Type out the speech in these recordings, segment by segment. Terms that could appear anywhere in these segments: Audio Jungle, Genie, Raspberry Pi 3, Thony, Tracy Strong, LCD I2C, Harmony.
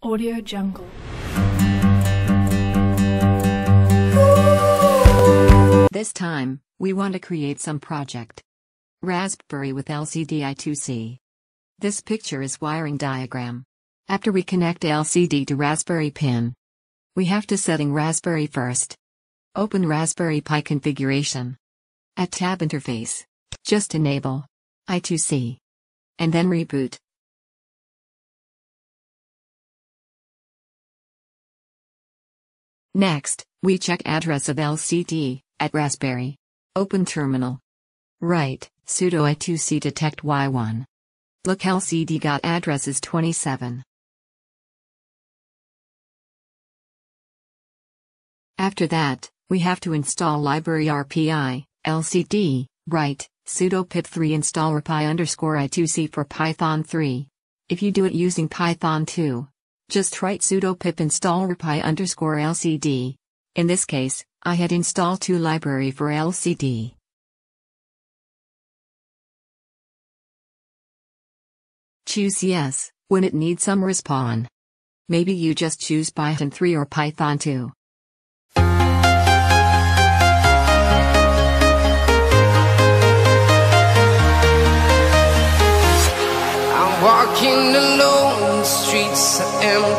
Audio Jungle. This time, we want to create some project. Raspberry with LCD I2C. This picture is wiring diagram. After we connect LCD to Raspberry pin, we have to setting Raspberry first. Open Raspberry Pi configuration. At tab interface, just enable I2C. And then reboot. Next, we check address of LCD at Raspberry. Open terminal. Write sudo i2c detect y1. Look LCD got address is 27. After that, we have to install library RPI, LCD, write sudo pip3 install rapi_i2c for Python 3. If you do it using Python 2, just write sudo pip install rapi_lcd. In this case, I had installed two library for LCD. Choose yes, when it needs some respawn. Maybe you just choose Python 3 or Python 2. I'm walking alone, the streets are empty.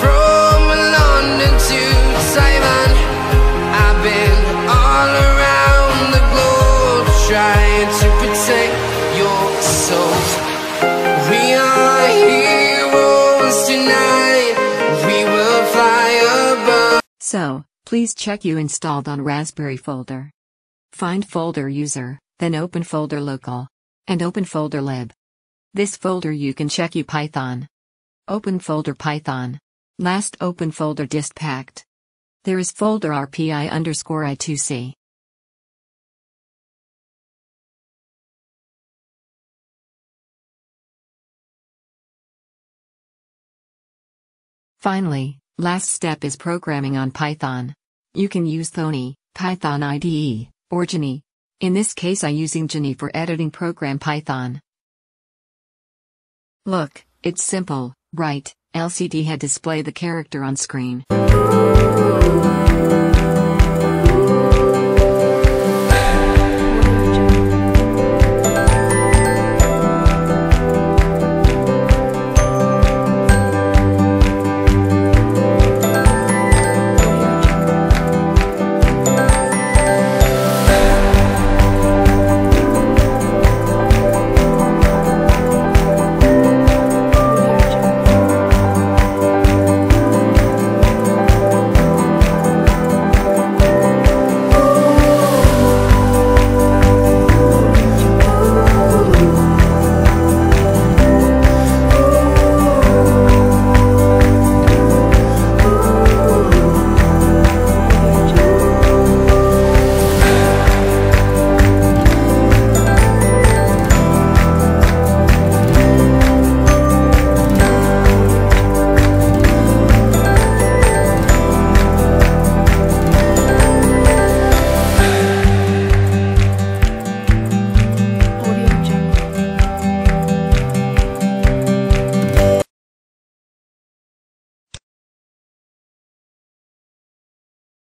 from London to Taiwan. I've been all around the globe, trying to protect your soul. We are heroes tonight. So, please check you installed on Raspberry folder. Find folder user, then open folder local. And open folder lib. This folder you can check you Python. Open folder Python. Last open folder dist packed. There is folder rpi_i2c. Finally, last step is programming on Python. You can use Thony, Python IDE, or Genie. In this case I'm using Genie for editing program Python. Look, it's simple, right? LCD had display the character on screen.